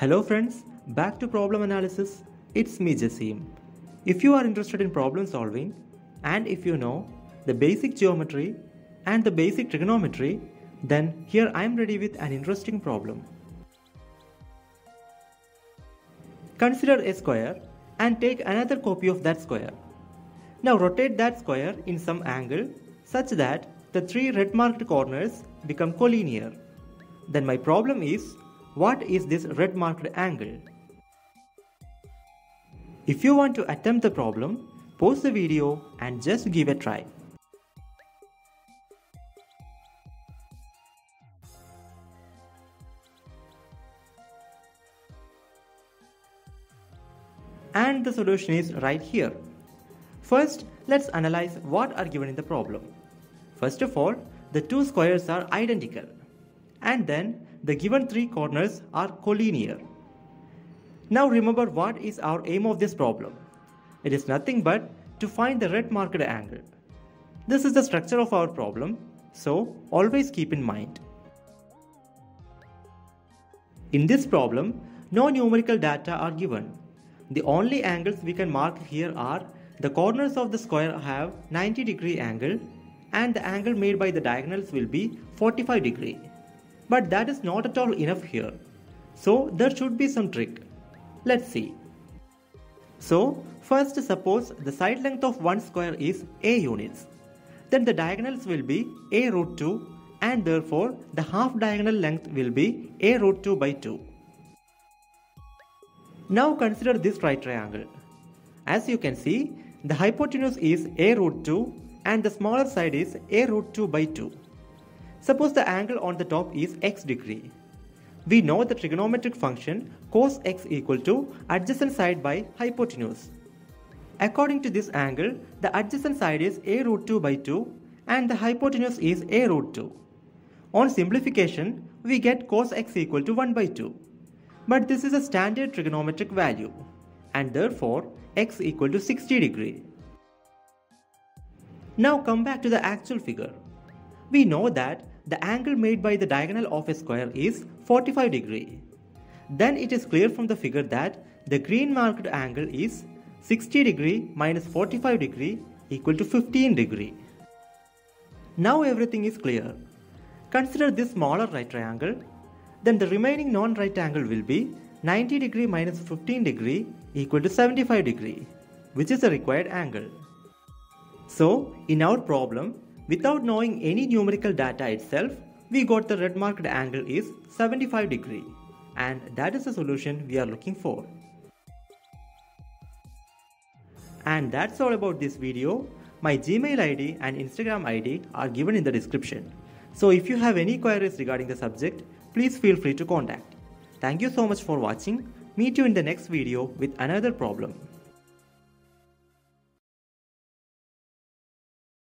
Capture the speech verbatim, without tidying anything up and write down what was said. Hello friends, back to Problem Analysis, it's me Jasim. If you are interested in problem solving and if you know the basic geometry and the basic trigonometry, then here I am ready with an interesting problem. Consider a square and take another copy of that square. Now rotate that square in some angle such that the three red marked corners become collinear. Then my problem is, what is this red marked angle? If you want to attempt the problem, pause the video and just give a try. And the solution is right here. First, let's analyze what are given in the problem. First of all, the two squares are identical. And then, the given three corners are collinear. Now remember what is our aim of this problem. It is nothing but to find the red marked angle. This is the structure of our problem, so always keep in mind. In this problem, no numerical data are given. The only angles we can mark here are the corners of the square have ninety degree angle and the angle made by the diagonals will be forty-five degree. But that is not at all enough here. So there should be some trick. Let's see. So first suppose the side length of one square is a units. Then the diagonals will be a root two and therefore the half diagonal length will be a root two by two. Now consider this right triangle. As you can see, the hypotenuse is a root two and the smaller side is a root two by two. Suppose the angle on the top is x degree. We know the trigonometric function cos x equal to adjacent side by hypotenuse. According to this angle, the adjacent side is a root two by two and the hypotenuse is a root two. On simplification, we get cos x equal to one by two. But this is a standard trigonometric value and therefore x equal to sixty degree. Now come back to the actual figure. We know that the angle made by the diagonal of a square is forty-five degree. Then it is clear from the figure that the green marked angle is sixty degree minus forty-five degree equal to fifteen degree. Now everything is clear. Consider this smaller right triangle. Then the remaining non-right angle will be ninety degree minus fifteen degree equal to seventy-five degree, which is the required angle. So in our problem, without knowing any numerical data itself, we got the red marked angle is seventy-five degree, and that is the solution we are looking for. And that's all about this video. My Gmail I D and Instagram I D are given in the description. So if you have any queries regarding the subject, please feel free to contact. Thank you so much for watching. Meet you in the next video with another problem.